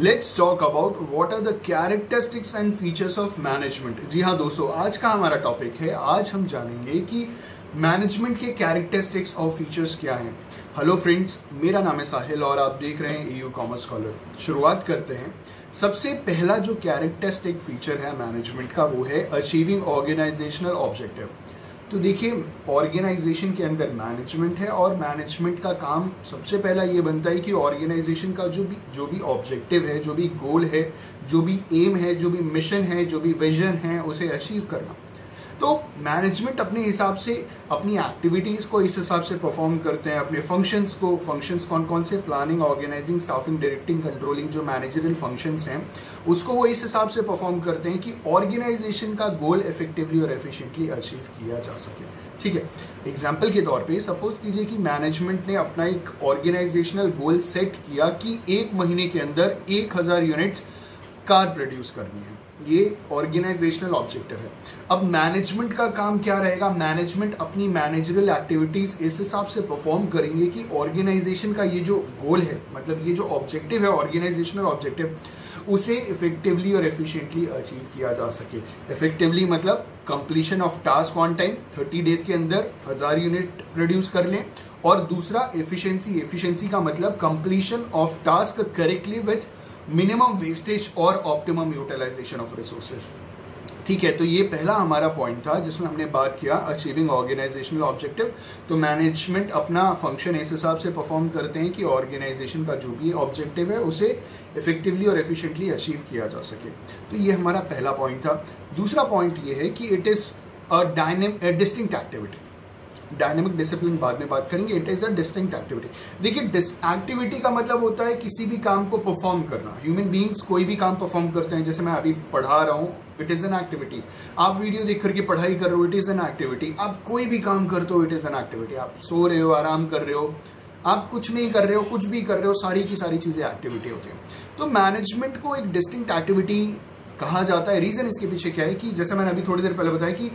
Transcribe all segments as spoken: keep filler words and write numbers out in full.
Let's talk about what are the characteristics and features of management. जी हाँ दोस्तों, आज का हमारा टॉपिक है, आज हम जानेंगे कि मैनेजमेंट के कैरेक्टरिस्टिक्स और फीचर्स क्या हैं। हेलो फ्रेंड्स, मेरा नाम है साहिल और आप देख रहे हैं ई यू कॉमर्स स्कॉलर। शुरुआत करते हैं। सबसे पहला जो कैरेक्टरिस्टिक फीचर है मैनेजमेंट का वो है अचीविंग ऑर्गेनाइजेशनल ऑब्जेक्टिव। तो देखिए, ऑर्गेनाइजेशन के अंदर मैनेजमेंट है और मैनेजमेंट का काम सबसे पहला ये बनता है कि ऑर्गेनाइजेशन का जो भी जो भी ऑब्जेक्टिव है, जो भी गोल है, जो भी एम है, जो भी मिशन है, जो भी विजन है, उसे अचीव करना। तो मैनेजमेंट अपने हिसाब से अपनी एक्टिविटीज़ को इस हिसाब से परफॉर्म करते हैं, अपने फंक्शंस को। फंक्शंस कौन कौन से? Planning, organising, staffing, directing, controlling, जो मैनेजरियल फंक्शंस हैं उसको वो इस हिसाब से परफॉर्म करते हैं कि ऑर्गेनाइजेशन का गोल इफेक्टिवली और एफिशिएंटली अचीव किया जा सके। ठीक है, एग्जाम्पल के तौर पे सपोज कीजिए कि मैनेजमेंट ने अपना एक ऑर्गेनाइजेशनल गोल सेट किया कि एक महीने के अंदर एक हज़ार यूनिट्स कार प्रोड्यूस करनी है। ये ऑर्गेनाइजेशनल ऑब्जेक्टिव है। अब मैनेजमेंट का काम क्या रहेगा? मैनेजमेंट अपनी मैनेजरियल एक्टिविटीज इस हिसाब से परफॉर्म करेंगे कि ऑर्गेनाइजेशन का ये जो गोल है, मतलब ये जो ऑब्जेक्टिव है, ऑर्गेनाइजेशनल ऑब्जेक्टिव, उसे इफेक्टिवली और एफिशिएंटली अचीव किया जा सके। इफेक्टिवली मतलब completion of task on time, thirty days के अंदर हजार यूनिट प्रोड्यूस कर लें। और दूसरा एफिशिएंसी। एफिशिएंसी का मतलब completion of task correctly with minimum wastage और ऑप्टिमम यूटिलाइजेशन ऑफ रिसोर्सेज। ठीक है, तो ये पहला हमारा पॉइंट था जिसमें हमने बात किया अचीविंग ऑर्गेनाइजेशनल ऑब्जेक्टिव। तो मैनेजमेंट अपना फंक्शन इस हिसाब से परफॉर्म करते हैं कि ऑर्गेनाइजेशन का जो भी ऑब्जेक्टिव है उसे इफेक्टिवली और एफिशिएंटली अचीव किया जा सके। तो ये हमारा पहला पॉइंट था। दूसरा पॉइंट ये है कि it is a dynamic distinct activity. Dynamic discipline बाद में बात करेंगे। It is a distinct activity. देखिए, एक्टिविटी का मतलब होता है किसी भी काम को परफॉर्म करना। ह्यूमन बीइंग्स कोई भी काम परफॉर्म करते हैं, जैसे मैं अभी पढ़ा रहा हूँ, इट इज एन एक्टिविटी। आप वीडियो देख करके पढ़ाई कर रहे हो, इट इज एन एक्टिविटी। आप कोई भी काम करते हो, इट इज एन एक्टिविटी। आप सो रहे हो, आराम कर रहे हो, आप कुछ नहीं कर रहे हो, कुछ भी कर रहे हो, सारी की सारी चीजें एक्टिविटी होती हैं। तो मैनेजमेंट को एक डिस्टिंक्ट एक्टिविटी कहा जाता है। रीजन इसके पीछे क्या है कि जैसे मैंने अभी थोड़ी देर पहले बताया कि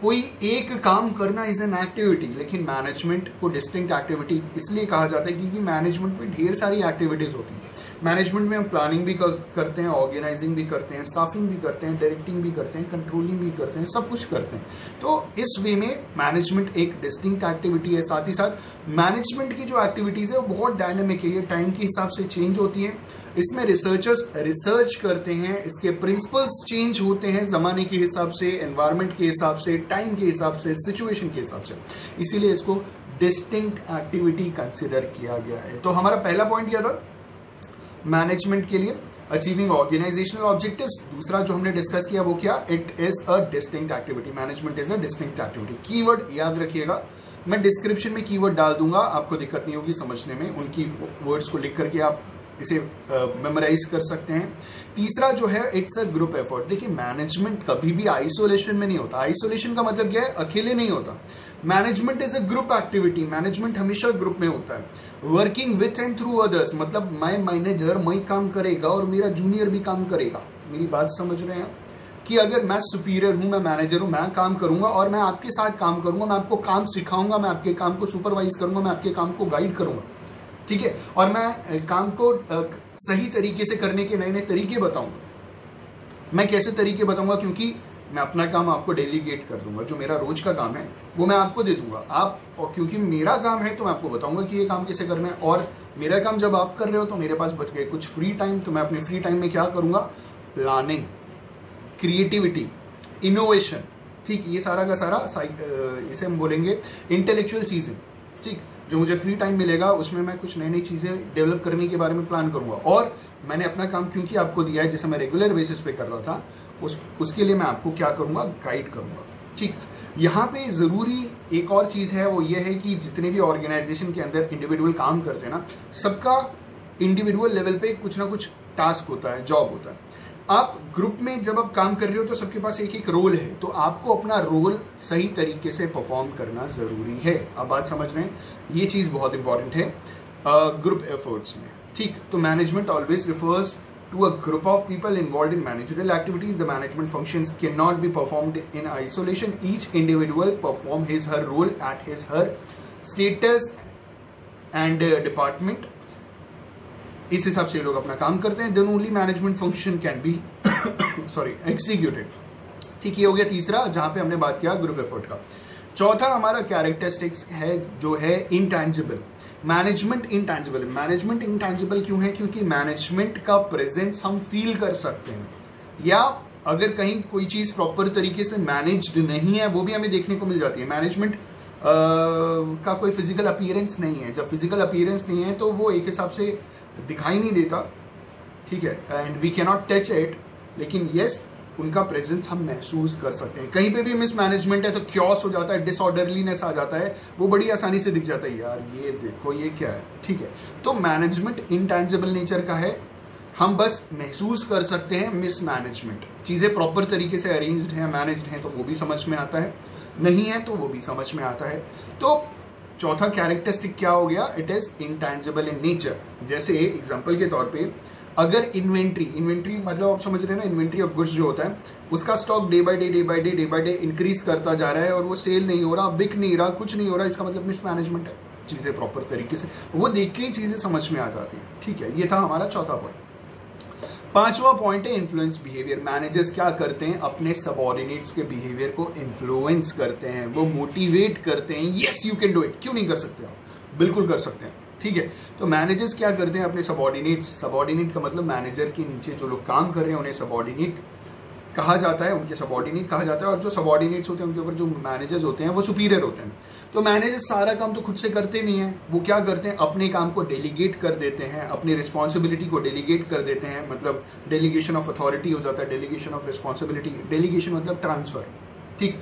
कोई एक काम करना इज एन एक्टिविटी, लेकिन मैनेजमेंट को डिस्टिंक्ट एक्टिविटी इसलिए कहा जाता है क्योंकि मैनेजमेंट में ढेर सारी एक्टिविटीज होती हैं। मैनेजमेंट में हम प्लानिंग भी करते हैं, ऑर्गेनाइजिंग भी करते हैं, स्टाफिंग भी करते हैं, डायरेक्टिंग भी करते हैं, कंट्रोलिंग भी करते हैं, सब कुछ करते हैं। तो इस वे में मैनेजमेंट एक डिस्टिंक्ट एक्टिविटी है। साथ ही साथ मैनेजमेंट की जो एक्टिविटीज है वो बहुत डायनेमिक है, ये टाइम के हिसाब से चेंज होती है। इसमें रिसर्चर्स रिसर्च करते हैं, इसके प्रिंसिपल्स चेंज होते हैं ज़माने के हिसाब से, एनवायरनमेंट के हिसाब से, टाइम के हिसाब से, सिचुएशन के हिसाब से। इसीलिए इसको डिस्टिंक्ट एक्टिविटी कंसिडर किया गया है। तो हमारा पहला पॉइंट क्या था मैनेजमेंट के लिए? Achieving organisational objectives. दूसरा जो हमने डिस्कस किया वो क्या? It is a distinct activity. Management is a distinct activity. Keyword याद रखिएगा, मैं डिस्क्रिप्शन में कीवर्ड डाल दूंगा, आपको दिक्कत नहीं होगी समझने में। उनकी वर्ड्स को लिख करके आप इसे मेमोराइज uh, कर सकते हैं। तीसरा जो है, इट्स अ ग्रुप एफर्ट। देखिए, मैनेजमेंट कभी भी आइसोलेशन में नहीं होता। आइसोलेशन का मतलब क्या है? अकेले नहीं होता। Management is a group activity. Management हमेशा ग्रुप में होता है। Working with and through others, मतलब मैं मैनेजर मैं काम करेगा और मेरा जूनियर भी काम करेगा। मेरी बात समझ रहे हैं कि अगर मैं सुपीरियर हूं, मैं मैनेजर हूं, मैं काम करूंगा और मैं आपके साथ काम करूंगा, मैं आपको काम सिखाऊंगा, मैं आपके काम को सुपरवाइज करूंगा, मैं आपके काम को गाइड करूंगा। ठीक है, और मैं काम को सही तरीके से करने के नए नए तरीके बताऊंगा। मैं कैसे तरीके बताऊंगा? क्योंकि मैं अपना काम आपको डेलीगेट कर दूंगा। जो मेरा रोज का काम है वो मैं आपको दे दूंगा। आप, और क्योंकि मेरा काम है तो मैं आपको बताऊंगा कि ये काम कैसे करना है। और मेरा काम जब आप कर रहे हो तो मेरे पास बच गए कुछ फ्री टाइम, तो मैं अपने फ्री टाइम में क्या करूंगा? Planning, creativity, innovation. ठीक, ये सारा का सारा इसे हम बोलेंगे इंटेलेक्चुअल चीजें। ठीक, जो मुझे फ्री टाइम मिलेगा उसमें मैं कुछ नई नई चीज़ें डेवलप करने के बारे में प्लान करूंगा। और मैंने अपना काम क्योंकि आपको दिया है, जैसे मैं रेगुलर बेसिस पे कर रहा था, उस उसके लिए मैं आपको क्या करूंगा? गाइड करूंगा। ठीक, यहाँ पे ज़रूरी एक और चीज़ है, वो ये है कि जितने भी ऑर्गेनाइजेशन के अंदर इंडिविजुअल काम करते हैं ना, सबका इंडिविजुअल लेवल पर कुछ ना कुछ टास्क होता है, जॉब होता है। आप ग्रुप में जब आप काम कर रहे हो तो सबके पास एक एक रोल है, तो आपको अपना रोल सही तरीके से परफॉर्म करना ज़रूरी है। आप बात समझ रहे हैं, ये चीज़ बहुत इंपॉर्टेंट है ग्रुप एफर्ट्स में। ठीक, तो management always refers to a group of people involved in managerial activities. The management functions cannot be performed in isolation. Each individual perform his her role at his her status and uh, department इस हिसाब से ये लोग अपना काम करते हैं, then only management function can be sorry executed. ठीक, ये हो गया तीसरा जहां पे हमने बात किया ग्रुप एफर्ट का। चौथा हमारा कैरेक्टरिस्टिक्स है जो है intangible, management intangible. Management intangible क्यों है? क्योंकि मैनेजमेंट का प्रेजेंस हम फील कर सकते हैं, या अगर कहीं कोई चीज प्रॉपर तरीके से मैनेज्ड नहीं है वो भी हमें देखने को मिल जाती है। मैनेजमेंट का कोई फिजिकल अपीयरेंस नहीं है, जब फिजिकल अपीयरेंस नहीं है तो वो एक हिसाब से दिखाई नहीं देता, ठीक है, and we cannot touch it, लेकिन येस उनका प्रेजेंस हम महसूस कर सकते हैं। कहीं पे भी मिसमैनेजमेंट है तो क्योस हो जाता है, डिसऑर्डरलीनेस आ जाता है, वो बड़ी आसानी से दिख जाता है, यार ये देखो ये क्या है, ठीक है। तो मैनेजमेंट इंटैंजिबल नेचर का है, हम बस महसूस कर सकते हैं मिसमैनेजमेंट। चीज़ें प्रॉपर तरीके से अरेंज्ड हैं, मैनेज्ड हैं तो वो भी समझ में आता है, नहीं है तो वो भी समझ में आता है। तो चौथा कैरेक्टरिस्टिक क्या हो गया? It is intangible in nature. जैसे एग्जाम्पल के तौर पर अगर इन्वेंट्री, इन्वेंट्री मतलब आप समझ रहे हैं ना, इन्वेंट्री ऑफ गुड्स जो होता है उसका stock day by day day by day day by day increase करता जा रहा है और वो सेल नहीं हो रहा, बिक नहीं रहा, कुछ नहीं हो रहा, इसका मतलब मिसमैनेजमेंट है। चीज़ें प्रॉपर तरीके से वो देख के ही चीज़ें समझ में आ जाती हैं, ठीक है। ये था हमारा चौथा पॉइंट। पाँचवा पॉइंट है इन्फ्लुएंस बिहेवियर। मैनेजर्स क्या करते हैं? अपने सबऑर्डिनेट्स के बिहेवियर को इन्फ्लुएंस करते हैं, वो मोटिवेट करते हैं, yes you can do it, क्यों नहीं कर सकते आप, बिल्कुल कर सकते हैं, ठीक है। तो मैनेजर्स क्या करते हैं? अपने सबऑर्डिनेट्स, सबऑर्डिनेट का मतलब मैनेजर के नीचे जो लोग काम कर रहे हैं उन्हें सबऑर्डिनेट कहा जाता है, उनके सबऑर्डिनेट कहा जाता है, और जो सबऑर्डिनेट्स होते हैं उनके ऊपर जो मैनेजर्स होते हैं वो सुपीरियर होते हैं। तो मैनेजर्स सारा काम तो खुद से करते नहीं हैं, वो क्या करते हैं? अपने काम को डेलीगेट कर देते हैं, अपनी रिस्पॉन्सिबिलिटी को डेलीगेट कर देते हैं, मतलब डेलीगेशन ऑफ अथॉरिटी हो जाता है, डेलीगेशन ऑफ रिस्पॉन्सिबिलिटी, डेलीगेशन मतलब ट्रांसफर, ठीक,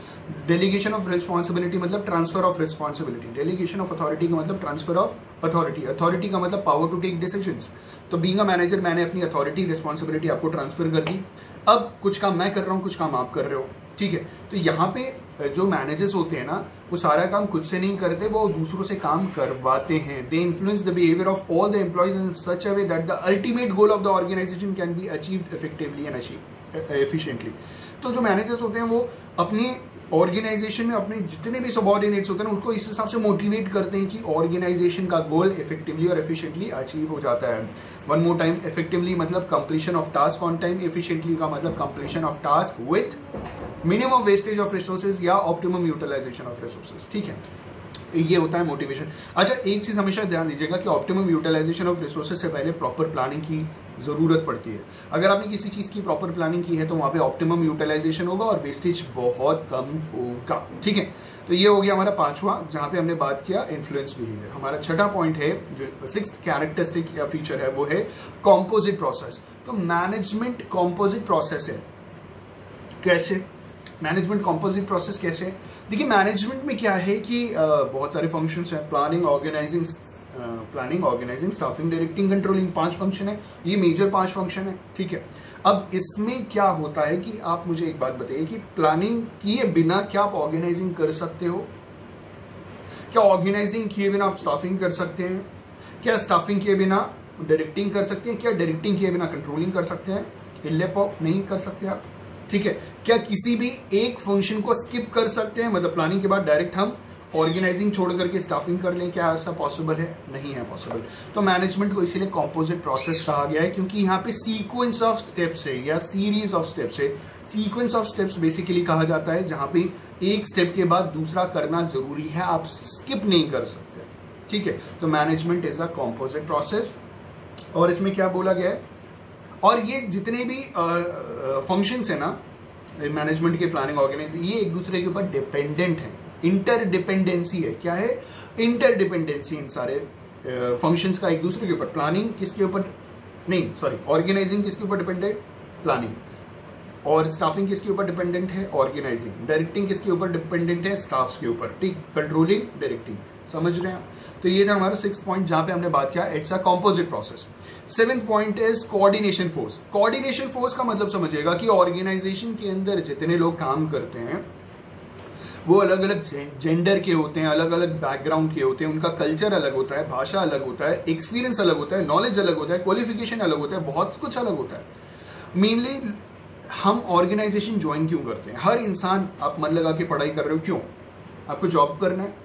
डेलीगेशन ऑफ रिस्पॉन्सिबिलिटी मतलब transfer of responsibility, delegation of authority का मतलब ट्रांसफर ऑफ अथॉरिटी, अथॉरिटी का मतलब पावर टू टेक डिसीजंस। तो बीइंग अ मैनेजर मैंने अपनी अथॉरिटी रिस्पॉन्सिबिलिटी आपको ट्रांसफर कर दी, अब कुछ काम मैं कर रहा हूँ, कुछ काम आप कर रहे हो, ठीक है। तो यहाँ पे जो मैनेजर्स होते हैं ना वो सारा काम खुद से नहीं करते, वो दूसरों से काम करवाते हैं। They influence the behaviour of all the employees in such a way that the ultimate goal of the organisation can be achieved effectively and achieve efficiently. तो जो मैनेजर्स होते हैं वो अपने ऑर्गेनाइजेशन में अपने जितने भी सबऑर्डिनेट्स होते हैं उनको इस हिसाब से मोटिवेट करते हैं कि ऑर्गेनाइजेशन का गोल इफेक्टिवली और एफिशिएंटली अचीव हो जाता है। वन मोर टाइम, इफेक्टिवली मतलब completion of task on time, efficiently का मतलब completion of task with minimum wastage of resources या ऑप्टिमम यूटिलाइजेशन ऑफ रिसोर्सेज, ठीक है। ये होता है मोटिवेशन। अच्छा, एक चीज़ हमेशा ध्यान दीजिएगा कि ऑप्टिमम यूटिलाइजेशन ऑफ रिसोर्सेज से पहले प्रॉपर प्लानिंग की ज़रूरत पड़ती है। अगर आपने किसी चीज़ की प्रॉपर प्लानिंग की है तो वहाँ पे ऑप्टिमम यूटिलाइजेशन होगा और वेस्टेज बहुत कम होगा, ठीक है। तो ये हो गया हमारा पांचवा जहाँ पे हमने बात किया इन्फ्लुएंस बिहेवियर। हमारा छठा पॉइंट है, जो सिक्स्थ कैरेक्टरिस्टिक या फीचर है वो है कॉम्पोजिट प्रोसेस। तो मैनेजमेंट कॉम्पोजिट प्रोसेस है। कैसे मैनेजमेंट कॉम्पोजिट प्रोसेस कैसे? देखिए मैनेजमेंट में क्या है कि आ, बहुत सारे फंक्शंस हैं, planning, organizing, planning organising staffing, directing, controlling, पांच फंक्शन है, ये मेजर पांच फंक्शन है, ठीक है। अब इसमें क्या होता है कि आप मुझे एक बात बताइए कि प्लानिंग किए बिना क्या आप ऑर्गेनाइजिंग कर सकते हो? क्या ऑर्गेनाइजिंग किए बिना आप स्टाफिंग कर सकते हैं? क्या स्टाफिंग किए बिना डायरेक्टिंग कर सकते हैं? क्या डायरेक्टिंग किए बिना कंट्रोलिंग कर सकते हैं? लैपटॉप नहीं कर सकते आप, ठीक है। क्या किसी भी एक फंक्शन को स्किप कर सकते हैं, मतलब प्लानिंग के बाद डायरेक्ट हम ऑर्गेनाइजिंग छोड़ करके स्टाफिंग कर लें? क्या ऐसा पॉसिबल है? नहीं है पॉसिबल। तो मैनेजमेंट को इसीलिए कॉम्पोजिट प्रोसेस कहा गया है क्योंकि यहाँ पे सीक्वेंस ऑफ स्टेप्स है या सीरीज ऑफ स्टेप्स है। सीक्वेंस ऑफ स्टेप्स बेसिकली कहा जाता है जहाँ पे एक स्टेप के बाद दूसरा करना जरूरी है, आप स्किप नहीं कर सकते, ठीक है। तो management is a composite process. और इसमें क्या बोला गया है, और ये जितने भी फंक्शंस है ना मैनेजमेंट के, प्लानिंग, ऑर्गेनाइजिंग, ये एक दूसरे के ऊपर डिपेंडेंट है, इंटरडिपेंडेंसी है। क्या है? इंटरडिपेंडेंसी। इन सारे फंक्शंस का एक दूसरे के ऊपर, प्लानिंग किसके ऊपर नहीं सॉरी ऑर्गेनाइजिंग किसके ऊपर डिपेंडेंट, प्लानिंग, और स्टाफिंग किसके ऊपर डिपेंडेंट है, ऑर्गेनाइजिंग, डायरेक्टिंग किसके ऊपर डिपेंडेंट है, स्टाफ्स के ऊपर, ठीक, कंट्रोलिंग, डायरेक्टिंग, समझ रहे हैं आप। तो ये था हमारा सिक्स पॉइंट जहाँ पे हमने बात किया it's a composite process. Seventh point is coordination force. Coordination force का मतलब समझिएगा कि ऑर्गेनाइजेशन के अंदर जितने लोग काम करते हैं वो अलग अलग जेंडर के होते हैं, अलग अलग बैकग्राउंड के होते हैं, उनका कल्चर अलग होता है, भाषा अलग होता है, एक्सपीरियंस अलग होता है, नॉलेज अलग होता है, क्वालिफिकेशन अलग होता है, बहुत कुछ अलग होता है। मेनली हम ऑर्गेनाइजेशन ज्वाइन क्यों करते हैं? हर इंसान, आप मन लगा के पढ़ाई कर रहे हो क्यों? आपको जॉब करना है।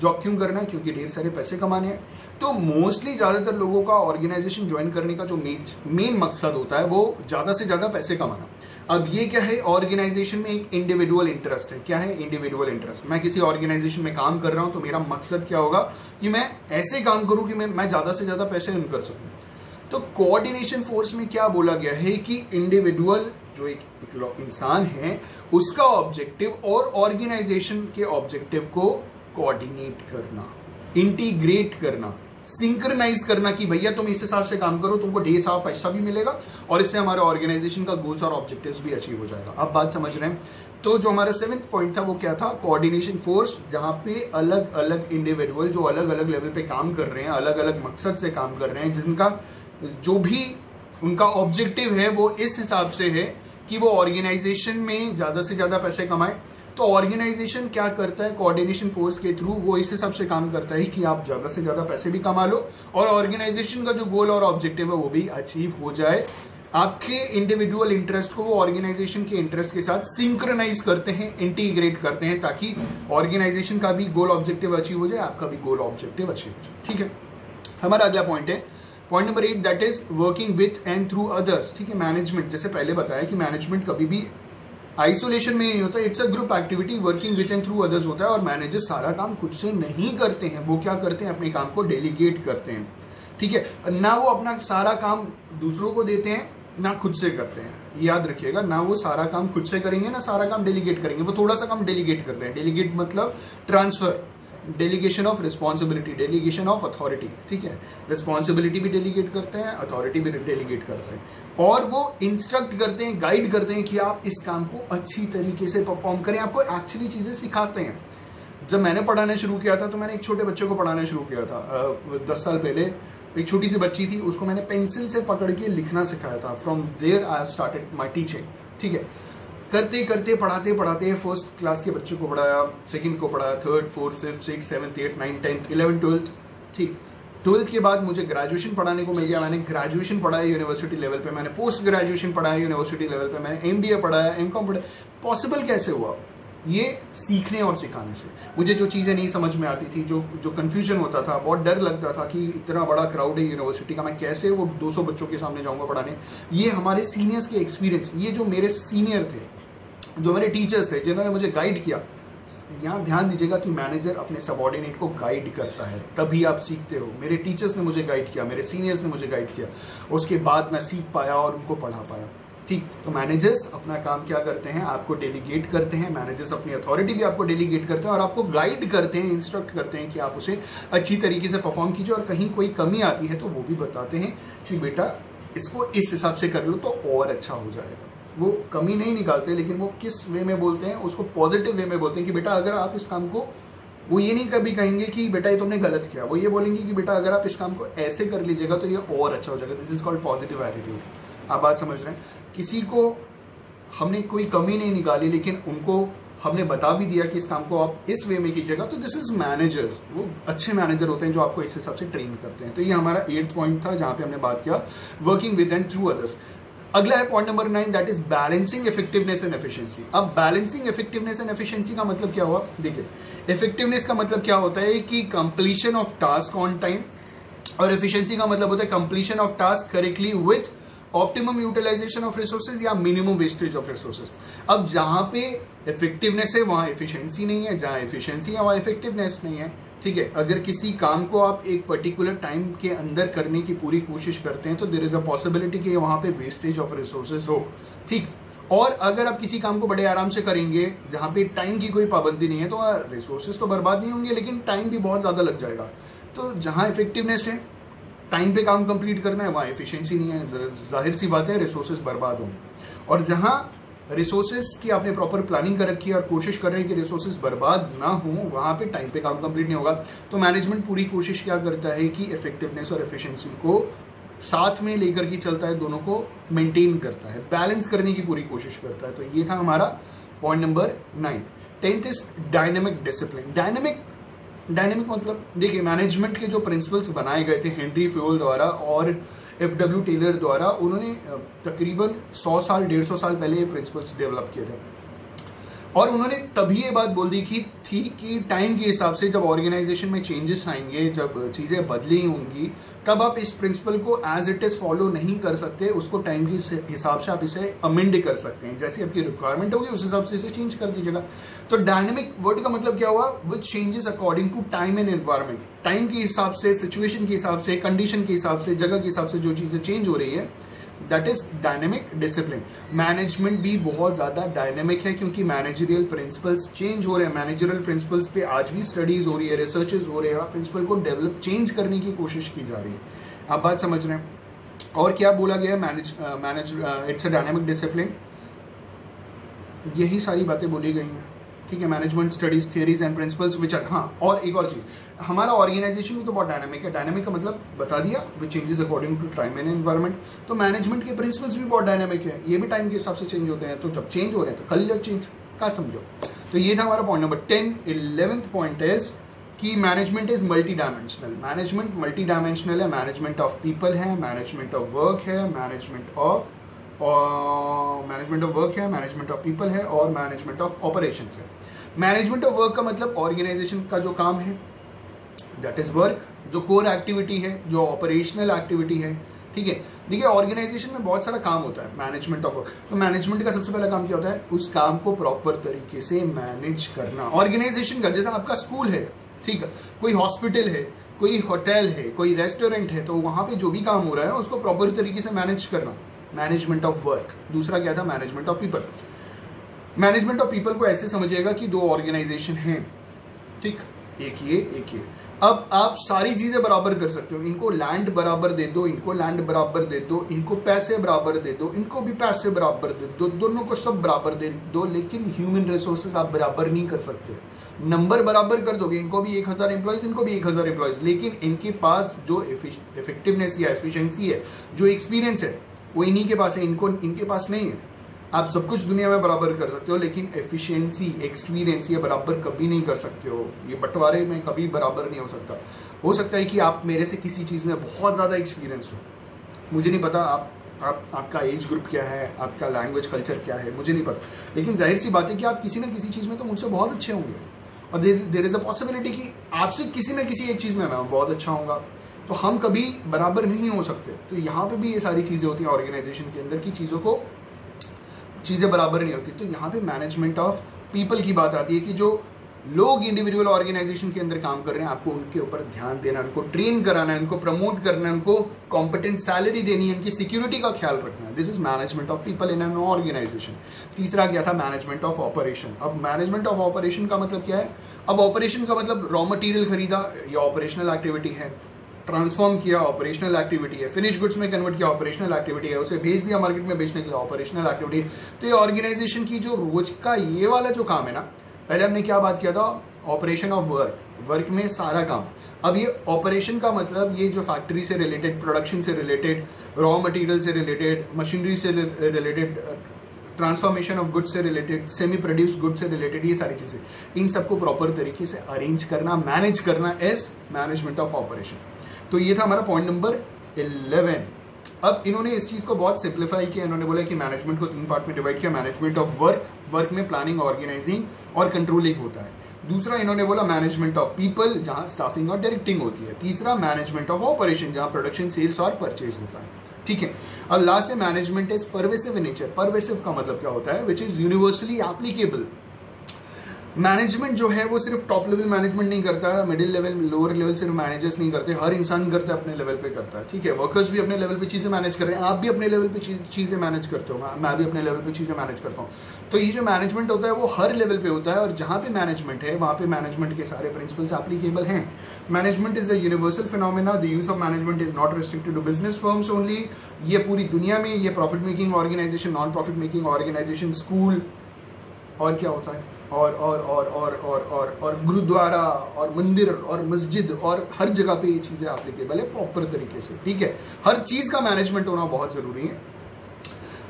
जॉब क्यों करना है? क्योंकि ढेर सारे पैसे कमाने हैं। तो मोस्टली ज़्यादातर लोगों का ऑर्गेनाइजेशन ज्वाइन करने का जो मेन मकसद होता है वो ज़्यादा से ज़्यादा पैसे कमाना। अब ये क्या है, ऑर्गेनाइजेशन में एक इंडिविजुअल इंटरेस्ट है। क्या है इंडिविजुअल इंटरेस्ट? मैं किसी ऑर्गेनाइजेशन में काम कर रहा हूँ तो मेरा मकसद क्या होगा कि मैं ऐसे काम करूँ कि मैं मैं ज़्यादा से ज़्यादा पैसे अर्न कर सकूँ। तो कोऑर्डिनेशन फोर्स में क्या बोला गया है कि इंडिविजुअल जो एक, एक इंसान है उसका ऑब्जेक्टिव और ऑर्गेनाइजेशन के ऑब्जेक्टिव को कोऑर्डिनेट करना, इंटीग्रेट करना, सिंक्रनाइज करना कि भैया तुम इस हिसाब से काम करो, तुमको ढेर सारा पैसा भी मिलेगा और इससे हमारे ऑर्गेनाइजेशन का गोल्स और ऑब्जेक्टिव्स भी अचीव हो जाएगा। आप बात समझ रहे हैं। तो जो हमारा सेवेंथ पॉइंट था वो क्या था? कोऑर्डिनेशन फोर्स, जहाँ पे अलग अलग इंडिविजुअल जो अलग अलग लेवल पे काम कर रहे हैं, अलग अलग मकसद से काम कर रहे हैं, जिनका जो भी उनका ऑब्जेक्टिव है वो इस हिसाब से है कि वो ऑर्गेनाइजेशन में ज़्यादा से ज़्यादा पैसे कमाएं। तो ऑर्गेनाइजेशन क्या करता है कोऑर्डिनेशन फोर्स के थ्रू, वो इस हिसाब से काम करता है कि आप ज़्यादा से ज़्यादा पैसे भी कमा लो और ऑर्गेनाइजेशन का जो गोल और ऑब्जेक्टिव है वो भी अचीव हो जाए। आपके इंडिविजुअल इंटरेस्ट को वो ऑर्गेनाइजेशन के इंटरेस्ट के साथ सिंक्रनाइज करते हैं, इंटीग्रेट करते हैं, ताकि ऑर्गेनाइजेशन का भी गोल ऑब्जेक्टिव अचीव हो जाए, आपका भी गोल ऑब्जेक्टिव अचीव हो जाए। ठीक है, हमारा अगला पॉइंट है point number eight, that is working with and through others. ठीक है, मैनेजमेंट, जैसे पहले बताया कि मैनेजमेंट कभी भी आइसोलेशन में नहीं होता, it's a group activity, working with and through others होता है और मैनेजर सारा काम खुद से नहीं करते हैं, वो क्या करते हैं अपने काम को डेलीगेट करते हैं। ठीक है ना, वो अपना सारा काम दूसरों को देते हैं ना खुद से करते हैं। याद रखिएगा, ना वो सारा काम खुद से करेंगे ना सारा काम डेलीगेट करेंगे, वो थोड़ा सा काम डेलीगेट करते हैं। डेलीगेट मतलब transfer, delegation of responsibility, delegation of authority. ठीक है, रिस्पॉन्सिबिलिटी भी डेलीगेट करते हैं, अथॉरिटी भी डेलीगेट करते हैं और वो इंस्ट्रक्ट करते हैं, गाइड करते हैं कि आप इस काम को अच्छी तरीके से परफॉर्म करें, आपको एक्चुअली चीज़ें सिखाते हैं। जब मैंने पढ़ाना शुरू किया था तो मैंने एक छोटे बच्चे को पढ़ाना शुरू किया था, दस साल पहले एक छोटी सी बच्ची थी, उसको मैंने पेंसिल से पकड़ के लिखना सिखाया था। From there I have started my teaching. ठीक है, करते करते पढ़ाते पढ़ाते फर्स्ट क्लास के बच्चों को पढ़ाया, सेकंड को पढ़ाया, third fourth fifth six seventh eight nine tenth eleven twelfth. ठीक, ट्वेल्थ के बाद मुझे ग्रेजुएशन पढ़ाने को मिल गया। मैंने ग्रेजुएशन पढ़ाया यूनिवर्सिटी लेवल पे, मैंने पोस्ट ग्रेजुएशन पढ़ाया यूनिवर्सिटी लेवल पे, मैंने एम बी ए पढ़ाया, एम कॉम पढ़ाया। पॉसिबल कैसे हुआ? ये सीखने और सिखाने से। मुझे जो चीज़ें नहीं समझ में आती थी, जो जो कन्फ्यूजन होता था, बहुत डर लगता था कि इतना बड़ा क्राउड है यूनिवर्सिटी का, मैं कैसे वो दो सौ बच्चों के सामने जाऊंगा पढ़ाने। ये हमारे सीनियर्स के एक्सपीरियंस, ये जो मेरे सीनियर थे, जो मेरे टीचर्स थे, जिन्होंने मुझे गाइड किया। यहाँ ध्यान दीजिएगा कि मैनेजर अपने सबॉर्डिनेट को गाइड करता है तभी आप सीखते हो। मेरे टीचर्स ने मुझे गाइड किया, मेरे सीनियर्स ने मुझे गाइड किया, उसके बाद मैं सीख पाया और उनको पढ़ा पाया। ठीक, तो मैनेजर्स अपना काम क्या करते हैं? आपको डेलीगेट करते हैं। मैनेजर्स अपनी अथॉरिटी भी आपको डेलीगेट करते हैं और आपको गाइड करते हैं, इंस्ट्रक्ट करते हैं कि आप उसे अच्छी तरीके से परफॉर्म कीजिए, और कहीं कोई कमी आती है तो वो भी बताते हैं कि बेटा इसको इस हिसाब से कर लो तो और अच्छा हो जाएगा। वो कमी नहीं निकालते, लेकिन वो किस वे में बोलते हैं, उसको पॉजिटिव वे में बोलते हैं कि बेटा अगर आप इस काम को, वो ये नहीं कभी कहेंगे कि बेटा ये तुमने गलत किया, वो ये बोलेंगे कि बेटा अगर आप इस काम को ऐसे कर लीजिएगा तो ये और अच्छा हो जाएगा। This is called positive attitude. आप बात समझ रहे हैं, किसी को हमने कोई कमी नहीं निकाली, लेकिन उनको हमने बता भी दिया कि इस काम को आप इस वे में कीजिएगा। तो दिस इज मैनेजर्स, वो अच्छे मैनेजर होते हैं जो आपको इस हिसाब से ट्रेन करते हैं। तो ये हमारा एट पॉइंट था जहाँ पे हमने बात किया working with and through others. अगला है point number nine, that is balancing effectiveness and efficiency. अब बैलेंसिंग इफेक्टिवनेस एंड एफिशिएंसी का मतलब क्या हुआ? देखिए, इफेक्टिवनेस का मतलब क्या होता है कि completion of task on time, और एफिशिएंसी का मतलब होता है completion of task correctly with optimum utilisation of resources या मिनिमम वेस्टेज ऑफ रिसोर्सेज। अब जहाँ पे इफेक्टिवनेस है वहाँ एफिशिएंसी नहीं है, जहाँ एफिशिएंसी है वहाँ इफेक्टिवनेस नहीं है। ठीक है, अगर किसी काम को आप एक पर्टिकुलर टाइम के अंदर करने की पूरी कोशिश करते हैं तो देयर इज अ पॉसिबिलिटी कि वहाँ पे वेस्टेज ऑफ रिसोर्सेज हो। ठीक, और अगर आप किसी काम को बड़े आराम से करेंगे जहाँ पे टाइम की कोई पाबंदी नहीं है तो रिसोर्सेज तो बर्बाद नहीं होंगे, लेकिन टाइम भी बहुत ज़्यादा लग जाएगा। तो जहाँ इफेक्टिवनेस है, टाइम पे काम कंप्लीट करना है, वहाँ एफिशिएंसी नहीं है, जाहिर सी बात है रिसोर्सेज बर्बाद होंगे। और जहाँ रिसोर्सेज की आपने प्रॉपर प्लानिंग कर रखी है और कोशिश कर रहे हैं कि रिसोर्सेज बर्बाद ना हो, वहाँ पे टाइम पे काम कंप्लीट नहीं होगा। तो मैनेजमेंट पूरी कोशिश क्या करता है कि इफेक्टिवनेस और एफिशिएंसी को साथ में लेकर के चलता है, दोनों को मेनटेन करता है, बैलेंस करने की पूरी कोशिश करता है। तो ये था हमारा point number nine. Tenth is dynamic discipline. Dynamic dynamic मतलब देखिए, मैनेजमेंट के जो प्रिंसिपल्स बनाए गए थे हेनरी फ्योल द्वारा और एफ डब्ल्यू टेलर द्वारा, उन्होंने तकरीबन सौ साल डेढ़ सौ साल पहले ये प्रिंसिपल्स डेवलप किए थे। और उन्होंने तभी ये बात बोल दी की थी कि टाइम के हिसाब से जब ऑर्गेनाइजेशन में चेंजेस आएंगे, जब चीज़ें बदली होंगी, तब आप इस प्रिंसिपल को एज इट इज़ फॉलो नहीं कर सकते, उसको टाइम के हिसाब से आप इसे अमेंड कर सकते हैं, जैसी आपकी रिक्वायरमेंट होगी उस हिसाब से इसे चेंज कर दीजिएगा। तो डायनेमिक वर्ड का मतलब क्या हुआ? Which changes according to time and environment. Time के हिसाब से, सिचुएशन के हिसाब से, कंडीशन के हिसाब से, जगह के हिसाब से जो चीज़ें चेंज हो रही है, that is dynamic discipline. Management भी बहुत ज़्यादा डायनेमिक है क्योंकि मैनेजरियल प्रिंसिपल्स चेंज हो रहे हैं। मैनेजरियल प्रिंसिपल्स पे आज भी स्टडीज हो रही है, रिसर्चेज हो रहे हैं, प्रिंसिपल को डेवलप चेंज करने की कोशिश की जा रही है। आप बात समझ रहे हैं। और क्या बोला गया है? Manage manage it's a dynamic discipline, यही सारी बातें बोली गई हैं। ठीक है, management studies, theories and principles which are. हाँ, और एक और चीज़, हमारा ऑर्गेनाइजेशन भी तो बहुत डायनामिक है। डायनामिक का मतलब बता दिया, which changes according to time and environment. तो मैनेजमेंट के प्रिंसिपल्स भी बहुत डायनामिक है, ये भी टाइम के हिसाब से चेंज होते हैं। तो जब चेंज हो रहे हैं तो कल जब चेंज का समझो। तो ये था हमारा point number ten. Eleventh point is कि management is multi dimensional. Management multi dimensional है। मैनेजमेंट ऑफ पीपल है, मैनेजमेंट ऑफ वर्क है, मैनेजमेंट ऑफ और मैनेजमेंट ऑफ वर्क है, मैनेजमेंट ऑफ पीपल है और मैनेजमेंट ऑफ ऑपरेशन है। मैनेजमेंट ऑफ वर्क का मतलब ऑर्गेनाइजेशन का जो काम है, दैट इज वर्क, जो कोर एक्टिविटी है, जो ऑपरेशनल एक्टिविटी है। ठीक है, देखिए ऑर्गेनाइजेशन में बहुत सारा काम होता है। मैनेजमेंट ऑफ वर्क, तो मैनेजमेंट का सबसे पहला काम क्या होता है? उस काम को प्रॉपर तरीके से मैनेज करना। ऑर्गेनाइजेशन का, जैसा आपका स्कूल है, ठीक है, कोई हॉस्पिटल है, कोई होटल है, कोई रेस्टोरेंट है, तो वहाँ पर जो भी काम हो रहा है उसको प्रॉपर तरीके से मैनेज करना, मैनेजमेंट ऑफ वर्क। दूसरा क्या था? Management of people. Management of people को ऐसे समझिएगा कि दो ऑर्गेनाइजेशन हैं, ठीक, एक ये एक ये। अब आप सारी चीज़ें बराबर कर सकते हो, इनको लैंड बराबर दे दो, इनको लैंड बराबर दे दो, इनको पैसे बराबर दे दो, इनको भी पैसे बराबर दे दो, दोनों को सब बराबर दे दो, लेकिन ह्यूमन रिसोर्सेज आप बराबर नहीं कर सकते। नंबर बराबर कर दोगे, इनको भी एक हज़ार एम्प्लॉयज़, इनको भी एक हज़ार एम्प्लॉयज़, लेकिन इनके पास जो इफेक्टिवनेस या एफिशिएंसी है, जो एक्सपीरियंस है, वो इन्हीं के पास है, इनको इनके पास नहीं है। आप सब कुछ दुनिया में बराबर कर सकते हो, लेकिन एफिशिएंसी, एक्सपीरियंस, ये बराबर कभी नहीं कर सकते हो। ये बंटवारे में कभी बराबर नहीं हो सकता। हो सकता है कि आप मेरे से किसी चीज़ में बहुत ज़्यादा एक्सपीरियंस हो, मुझे नहीं पता। आप आप आपका एज ग्रुप क्या है, आपका लैंग्वेज कल्चर क्या है, मुझे नहीं पता, लेकिन जाहिर सी बात है कि आप किसी ना किसी चीज़ में तो मुझसे बहुत अच्छे होंगे। और देयर इज़ अ पॉसिबिलिटी कि आपसे किसी ना किसी एक चीज़ में मैं बहुत अच्छा होऊंगा, तो हम कभी बराबर नहीं हो सकते। तो यहाँ पे भी ये सारी चीज़ें होती हैं ऑर्गेनाइजेशन के अंदर, की चीज़ों को चीज़ें बराबर नहीं होती। तो यहाँ पे मैनेजमेंट ऑफ पीपल की बात आती है कि जो लोग इंडिविजुअल ऑर्गेनाइजेशन के अंदर काम कर रहे हैं, आपको उनके ऊपर ध्यान देना, उनको ट्रेन कराना है, उनको प्रमोट करना है, उनको कॉम्पिटेंट सैलरी देनी है, उनकी सिक्योरिटी का ख्याल रखना है। This is management of people in an organisation. तीसरा क्या था? Management of operation. अब मैनेजमेंट ऑफ ऑपरेशन का मतलब क्या है? अब ऑपरेशन का मतलब रॉ मटेरियल खरीदा, या ऑपरेशनल एक्टिविटी है, ट्रांसफॉर्म किया, ऑपरेशनल एक्टिविटी है, फिनिश गुड्स में कन्वर्ट किया, ऑपरेशनल एक्टिविटी है, उसे भेज दिया मार्केट में बेचने के लिए, ऑपरेशनल एक्टिविटी। तो ये ऑर्गेनाइजेशन की जो रोज का ये वाला जो काम है ना, पहले हमने क्या बात किया था? ऑपरेशन ऑफ वर्क, वर्क में सारा काम। अब ये ऑपरेशन का मतलब ये जो फैक्ट्री से रिलेटेड, प्रोडक्शन से रिलेटेड, रॉ मटेरियल से रिलेटेड, मशीनरी से रिलेटेड, ट्रांसफॉर्मेशन ऑफ गुड्स से रिलेटेड, सेमी प्रोड्यूस गुड्स से रिलेटेड, ये सारी चीज़ें, इन सबको प्रॉपर तरीके से अरेंज करना, मैनेज करना एज मैनेजमेंट ऑफ ऑपरेशन। तो ये था हमारा पॉइंट नंबर इलेवन। अब इन्होंने इस चीज़ को बहुत सिंप्लीफाई किया। इन्होंने बोला कि मैनेजमेंट को तीन पार्ट में डिवाइड किया। मैनेजमेंट ऑफ वर्क, वर्क में प्लानिंग, ऑर्गेनाइजिंग और कंट्रोलिंग होता है। दूसरा इन्होंने बोला मैनेजमेंट ऑफ पीपल, जहाँ स्टाफिंग और डायरेक्टिंग होती है। तीसरा मैनेजमेंट ऑफ ऑपरेशन, जहाँ प्रोडक्शन, सेल्स और परचेज होता है। ठीक है, अब लास्ट है management is pervasive in nature. Pervasive का मतलब क्या होता है? Which is universally applicable. Management जो है वो सिर्फ टॉप लेवल मैनेजमेंट नहीं करता, मिडिल लेवल, लोअर लेवल सिर्फ मैनेजर्स नहीं करते, हर इंसान करता है, अपने लेवल पे करता है। ठीक है, वर्कर्स भी अपने लेवल पे चीज़ें मैनेज कर रहे हैं, आप भी अपने लेवल पे चीज़ें मैनेज करते हो, मैं भी अपने लेवल पे चीज़ें मैनेज करता हूँ। तो ये जो मैनेजमेंट होता है वो हर लेवल पे होता है, और जहाँ पे मैनेजमेंट है वहाँ पे मैनेजमेंट के सारे प्रिंसिपल्स एप्लीकेबल हैं। Management is a universal phenomena. The use of management is not restricted to business firms only. ये पूरी दुनिया में, ये profit making organisation, non profit making organisation, school और क्या होता है, और और और और और और और गुरुद्वारा और मंदिर और मस्जिद और हर जगह पे ये चीज़ें एप्लीकेबल है प्रॉपर तरीके से। ठीक है, हर चीज़ का मैनेजमेंट होना बहुत ज़रूरी है,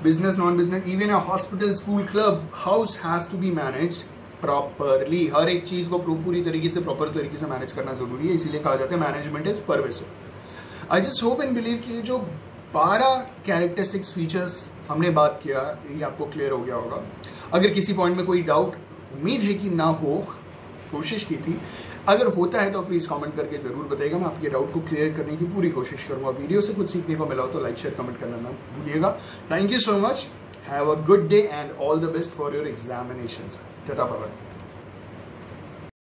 business, non business, even a hospital, school, club, house has to be manage properly. हर एक चीज़ को पूरी तरीके से, प्रॉपर तरीके से मैनेज करना ज़रूरी है, इसीलिए कहा जाता है management is pervasive. I just hope and believe कि जो बारह कैरेक्टरिस्टिक्स, फीचर्स हमने बात किया, ये आपको क्लियर हो गया होगा। अगर किसी पॉइंट में कोई डाउट उम्मीद है कि ना हो, कोशिश की थी। अगर होता है तो प्लीज़ कमेंट करके ज़रूर बताइएगा, मैं आपके डाउट को क्लियर करने की पूरी कोशिश करूँगा। वीडियो से कुछ सीखने को मिला हो तो लाइक शेयर कमेंट करना ना भूलिएगा। Thank you so much. Have a good day and all the best for your examinations. Ta-ta, bye-bye.